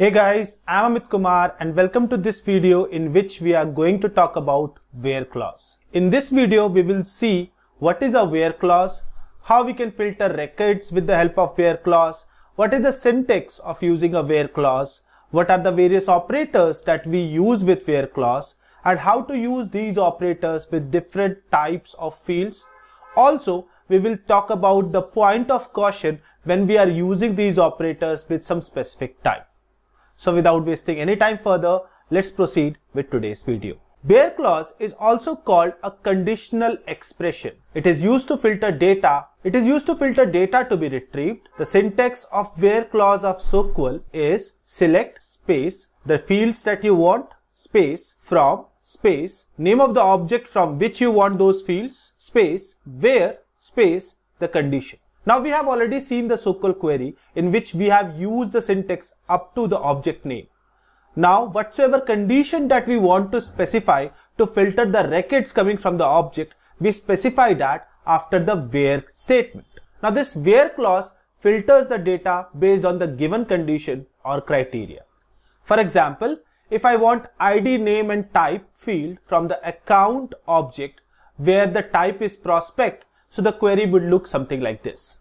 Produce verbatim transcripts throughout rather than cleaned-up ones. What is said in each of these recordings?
Hey guys, I'm Amit Kumar and welcome to this video in which we are going to talk about where clause. In this video, we will see what is a where clause, how we can filter records with the help of where clause, what is the syntax of using a where clause, what are the various operators that we use with where clause, and how to use these operators with different types of fields. Also, we will talk about the point of caution when we are using these operators with some specific type. So without wasting any time further, let's proceed with today's video. Where clause is also called a conditional expression. It is used to filter data. It is used to filter data to be retrieved. The syntax of where clause of S O Q L is select space the fields that you want, space from, space name of the object from which you want those fields, space where, space the condition. Now we have already seen the S O Q L query in which we have used the syntax up to the object name. Now whatsoever condition that we want to specify to filter the records coming from the object, we specify that after the where statement. Now this where clause filters the data based on the given condition or criteria. For example, if I want I D name and type field from the account object where the type is prospect, so the query would look something like this.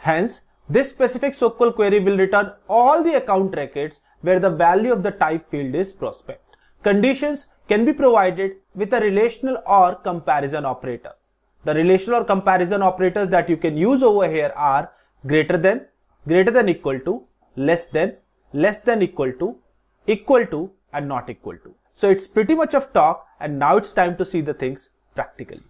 Hence, this specific S O Q L query will return all the account records where the value of the type field is prospect. Conditions can be provided with a relational or comparison operator. The relational or comparison operators that you can use over here are greater than, greater than equal to, less than, less than equal to, equal to, and not equal to. So it's pretty much of talk, and now it's time to see the things practically.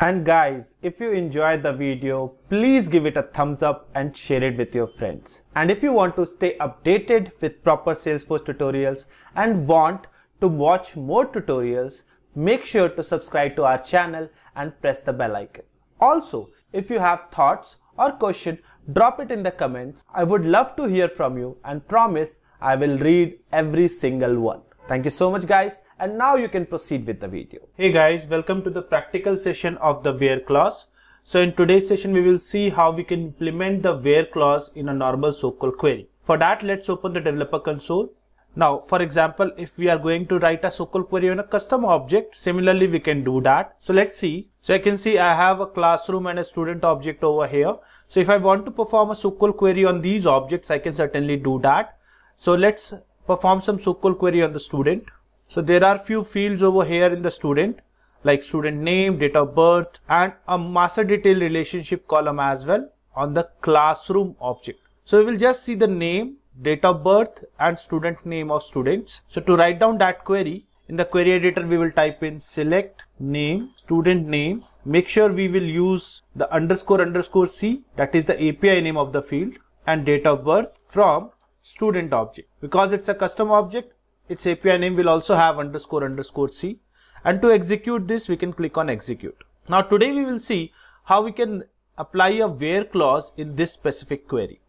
And guys, if you enjoyed the video, please give it a thumbs up and share it with your friends. And if you want to stay updated with proper Salesforce tutorials and want to watch more tutorials, make sure to subscribe to our channel and press the bell icon. Also, if you have thoughts or question, drop it in the comments. I would love to hear from you and promise I will read every single one. Thank you so much guys. And now you can proceed with the video. Hey guys, welcome to the practical session of the where clause. So in today's session, we will see how we can implement the where clause in a normal S O Q L query. For that, let's open the developer console. Now, for example, if we are going to write a S O Q L query on a custom object, similarly, we can do that. So let's see. So I can see I have a classroom and a student object over here. So if I want to perform a S O Q L query on these objects, I can certainly do that. So let's perform some S O Q L query on the student. So there are few fields over here in the student, like student name, date of birth, and a master detail relationship column as well on the classroom object. So we will just see the name, date of birth, and student name of students. So to write down that query, in the query editor, we will type in select name, student name. Make sure we will use the underscore underscore C, that is the A P I name of the field, and date of birth from student object. Because it's a custom object, its A P I name will also have underscore underscore C, and to execute this we can click on execute. Now today we will see how we can apply a where clause in this specific query.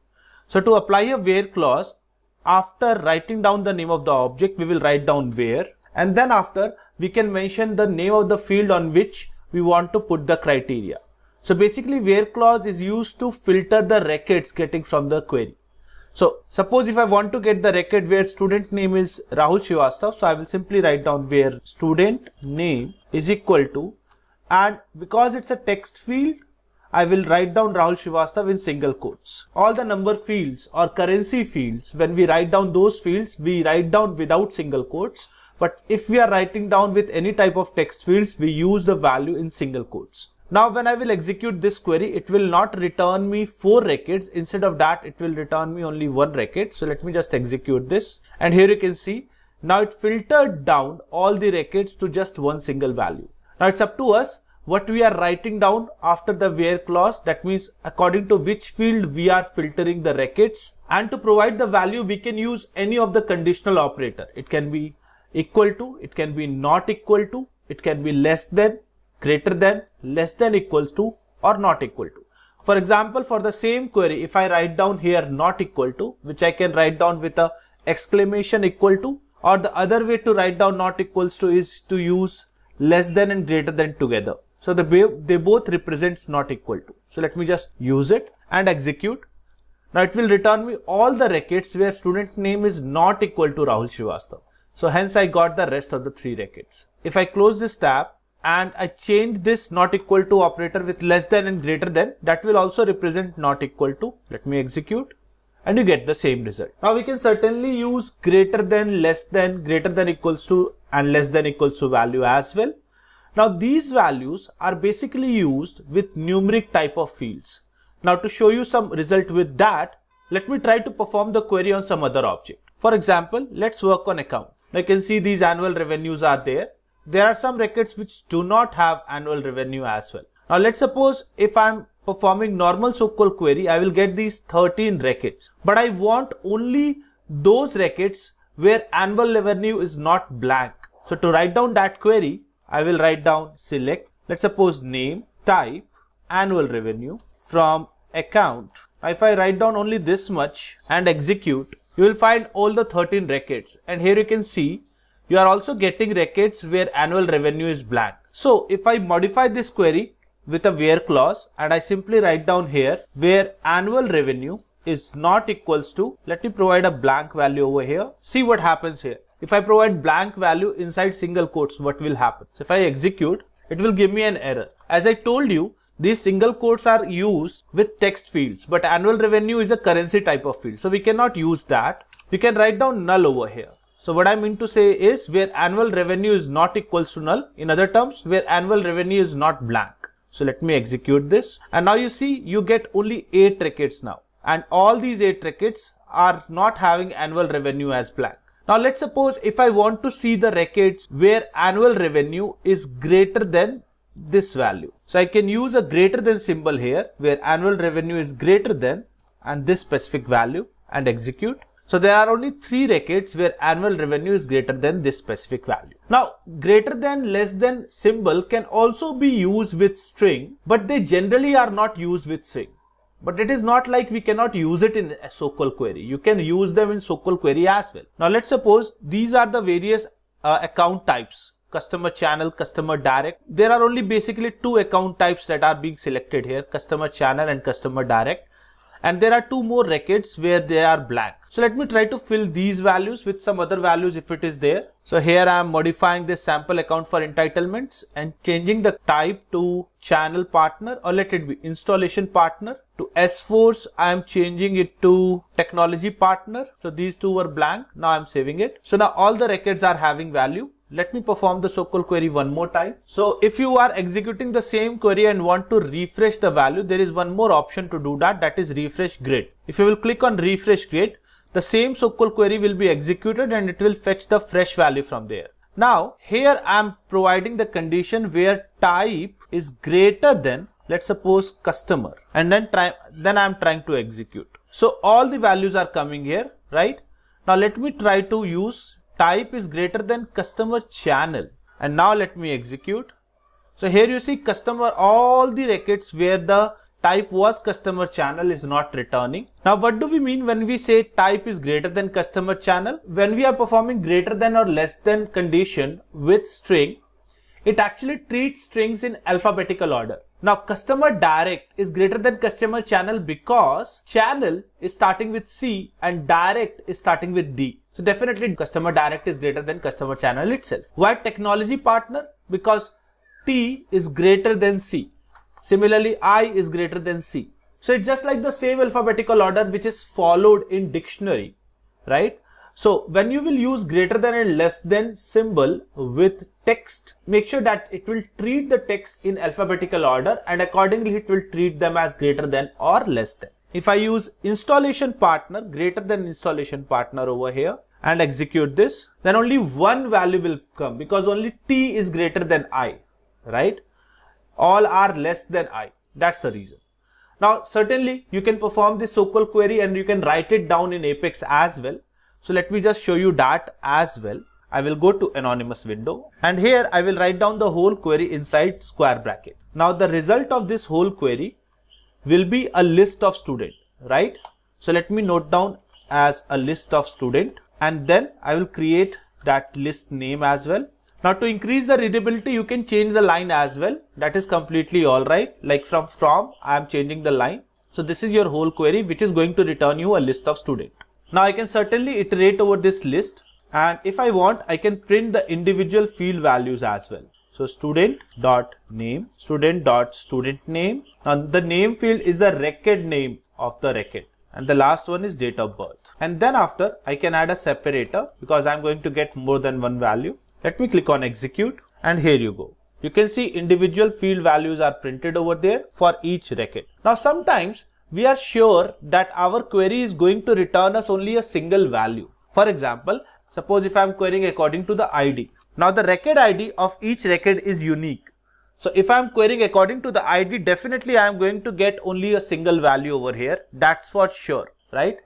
So to apply a where clause, after writing down the name of the object, we will write down where, and then after we can mention the name of the field on which we want to put the criteria. So basically where clause is used to filter the records getting from the query. So suppose if I want to get the record where student name is Rahul Srivastava, so I will simply write down where student name is equal to, and because it's a text field, I will write down Rahul Srivastava in single quotes. All the number fields or currency fields, when we write down those fields, we write down without single quotes. But if we are writing down with any type of text fields, we use the value in single quotes. Now when I will execute this query, it will not return me four records. Instead of that, it will return me only one record. So let me just execute this. And here you can see, now it filtered down all the records to just one single value. Now it's up to us what we are writing down after the where clause. That means according to which field we are filtering the records. And to provide the value, we can use any of the conditional operator. It can be equal to, it can be not equal to, it can be less than, greater than, less than equal to, or not equal to. For example, for the same query, if I write down here not equal to, which I can write down with a exclamation equal to, or the other way to write down not equals to is to use less than and greater than together. So the, they both represents not equal to. So let me just use it and execute. Now it will return me all the records where student name is not equal to Rahul Srivastava. So hence I got the rest of the three records. If I close this tab and I change this not equal to operator with less than and greater than, that will also represent not equal to. Let me execute and you get the same result. Now we can certainly use greater than, less than, greater than equals to and less than equals to value as well. Now these values are basically used with numeric type of fields. Now to show you some result with that, let me try to perform the query on some other object. For example, let's work on account. Now you can see these annual revenues are there. There are some records which do not have annual revenue as well. Now let's suppose if I'm performing normal S O Q L query, I will get these thirteen records. But I want only those records where annual revenue is not blank. So to write down that query, I will write down select, let's suppose name, type, annual revenue from account. Now if I write down only this much and execute, you will find all the thirteen records. And here you can see you are also getting records where annual revenue is blank. So if I modify this query with a where clause and I simply write down here where annual revenue is not equals to, let me provide a blank value over here. See what happens here. If I provide blank value inside single quotes, what will happen? So if I execute, it will give me an error. As I told you, these single quotes are used with text fields, but annual revenue is a currency type of field. So we cannot use that. We can write down null over here. So what I mean to say is where annual revenue is not equals to null. In other terms, where annual revenue is not blank. So let me execute this. And now you see, you get only eight records now. And all these eight records are not having annual revenue as blank. Now let's suppose if I want to see the records where annual revenue is greater than this value. So I can use a greater than symbol here where annual revenue is greater than and this specific value and execute. So there are only three records where annual revenue is greater than this specific value. Now greater than, less than symbol can also be used with string, but they generally are not used with string. But it is not like we cannot use it in a S O Q L query. You can use them in S O Q L query as well. Now let's suppose these are the various uh, account types. Customer channel, customer direct. There are only basically two account types that are being selected here. Customer channel and customer direct. And there are two more records where they are blank. So let me try to fill these values with some other values if it is there. So here I am modifying this sample account for entitlements and changing the type to channel partner, or let it be installation partner. To S Force, I am changing it to technology partner. So these two were blank. Now I am saving it. So now all the records are having value. Let me perform the S O Q L query one more time. So if you are executing the same query and want to refresh the value, there is one more option to do that, that is refresh grid. If you will click on refresh grid, the same S O Q L query will be executed and it will fetch the fresh value from there. Now here I am providing the condition where type is greater than, let's suppose customer, and then try, then I am trying to execute. So all the values are coming here, right? Now let me try to use type is greater than customer channel. And now let me execute. So here you see customer, all the records where the type was customer channel is not returning. Now what do we mean when we say type is greater than customer channel? When we are performing greater than or less than condition with string, it actually treats strings in alphabetical order. Now customer direct is greater than customer channel because channel is starting with C and direct is starting with D. So definitely customer direct is greater than customer channel itself. Why technology partner? Because T is greater than C. Similarly, I is greater than C. So it's just like the same alphabetical order which is followed in dictionary, right? So when you will use greater than and less than symbol with text, make sure that it will treat the text in alphabetical order and accordingly it will treat them as greater than or less than. If I use installation partner, greater than installation partner over here and execute this, then only one value will come because only T is greater than I, right? All are less than I. That's the reason. Now certainly you can perform this S O Q L query and you can write it down in Apex as well. So let me just show you that as well. I will go to anonymous window and here I will write down the whole query inside square bracket. Now the result of this whole query will be a list of student, right? So let me note down as a list of student and then I will create that list name as well. Now to increase the readability, you can change the line as well. That is completely alright. Like from from I am changing the line. So this is your whole query, which is going to return you a list of students. Now I can certainly iterate over this list, and if I want, I can print the individual field values as well. So student.name, student.studentName, and the name field is the record name of the record, and the last one is date of birth. And then after, I can add a separator because I'm going to get more than one value. Let me click on execute, and here you go. You can see individual field values are printed over there for each record. Now sometimes we are sure that our query is going to return us only a single value. For example, suppose if I'm querying according to the I D. Now the record I D of each record is unique. So if I'm querying according to the I D, definitely I'm going to get only a single value over here. That's for sure, right?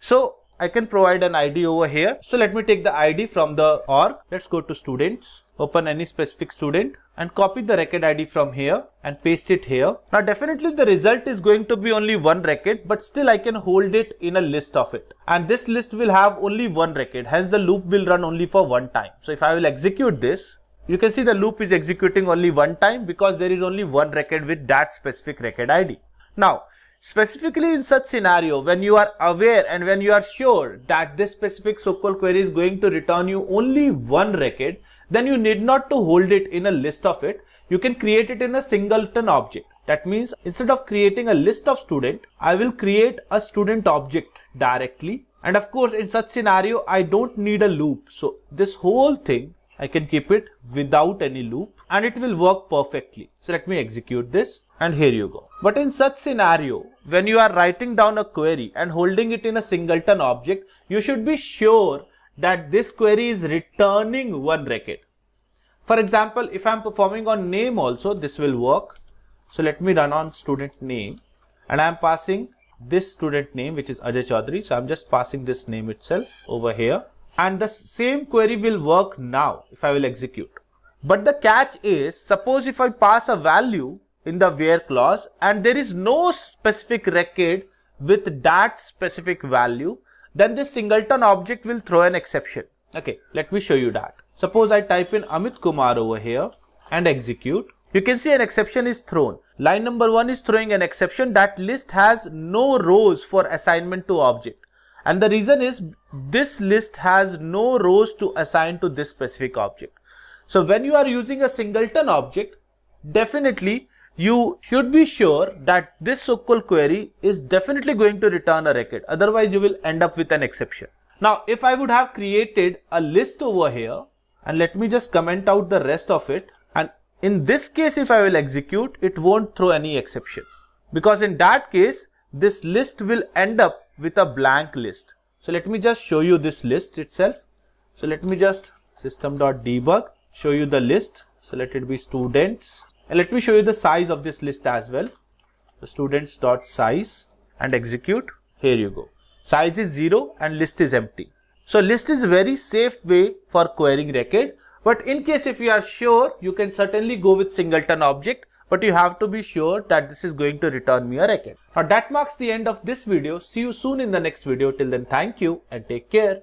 So I can provide an I D over here. So let me take the I D from the org. Let's go to students, open any specific student, and copy the record I D from here and paste it here. Now definitely the result is going to be only one record, but still I can hold it in a list of it. And this list will have only one record, hence the loop will run only for one time. So if I will execute this, you can see the loop is executing only one time because there is only one record with that specific record I D. Now, specifically in such scenario, when you are aware and when you are sure that this specific S O Q L query is going to return you only one record, then you need not to hold it in a list of it. You can create it in a singleton object. That means instead of creating a list of student, I will create a student object directly. And of course, in such scenario, I don't need a loop. So this whole thing, I can keep it without any loop and it will work perfectly. So let me execute this, and here you go. But in such scenario, when you are writing down a query and holding it in a singleton object, you should be sure that this query is returning one record. For example, if I'm performing on name also, this will work. So let me run on student name, and I'm passing this student name, which is Ajay Chaudhary. So I'm just passing this name itself over here. And the same query will work now if I will execute. But the catch is, suppose if I pass a value in the where clause and there is no specific record with that specific value, then this singleton object will throw an exception. Okay, let me show you that. Suppose I type in Amit Kumar over here and execute. You can see an exception is thrown. Line number one is throwing an exception that list has no rows for assignment to object. And the reason is this list has no rows to assign to this specific object. So when you are using a singleton object, definitely you should be sure that this S O Q L query is definitely going to return a record. Otherwise you will end up with an exception. Now if I would have created a list over here, and let me just comment out the rest of it. And in this case, if I will execute, it won't throw any exception, because in that case, this list will end up with a blank list. So let me just show you this list itself. So let me just system.debug, show you the list. So let it be students, and let me show you the size of this list as well. So students.size and execute. Here you go. Size is zero and list is empty. So list is a very safe way for querying record. But in case if you are sure, you can certainly go with singleton object. But you have to be sure that this is going to return me a record. Now that marks the end of this video. See you soon in the next video. Till then, thank you and take care.